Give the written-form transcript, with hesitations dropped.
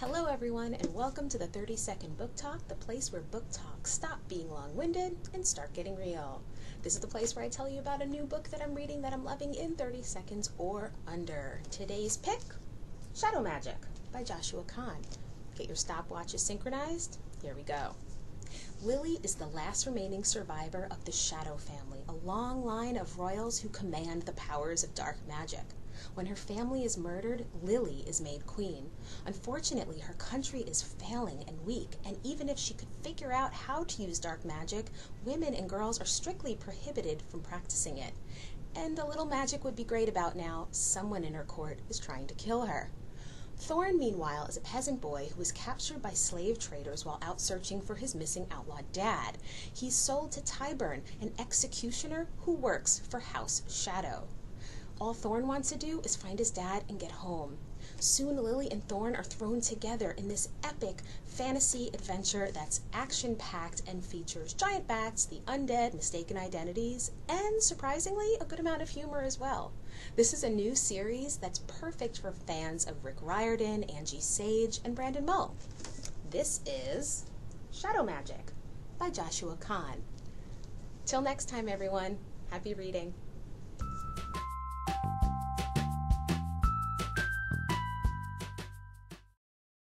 Hello everyone and welcome to the 30-second book talk, the place where book talks stop being long-winded and start getting real. This is the place where I tell you about a new book that I'm reading that I'm loving in 30 seconds or under. Today's pick, Shadow Magic by Joshua Khan. Get your stopwatches synchronized. Here we go. Lily is the last remaining survivor of the Shadow Family, a long line of royals who command the powers of dark magic. When her family is murdered, Lily is made queen. Unfortunately, her country is failing and weak, and even if she could figure out how to use dark magic, women and girls are strictly prohibited from practicing it. And a little magic would be great about now. Someone in her court is trying to kill her. Thorn, meanwhile, is a peasant boy who was captured by slave traders while out searching for his missing outlaw dad. He's sold to Tyburn, an executioner who works for House Shadow. All Thorn wants to do is find his dad and get home. Soon Lily and Thorn are thrown together in this epic fantasy adventure that's action-packed and features giant bats, the undead, mistaken identities, and surprisingly, a good amount of humor as well. This is a new series that's perfect for fans of Rick Riordan, Angie Sage, and Brandon Mull. This is Shadow Magic by Joshua Khan. Till next time, everyone, happy reading.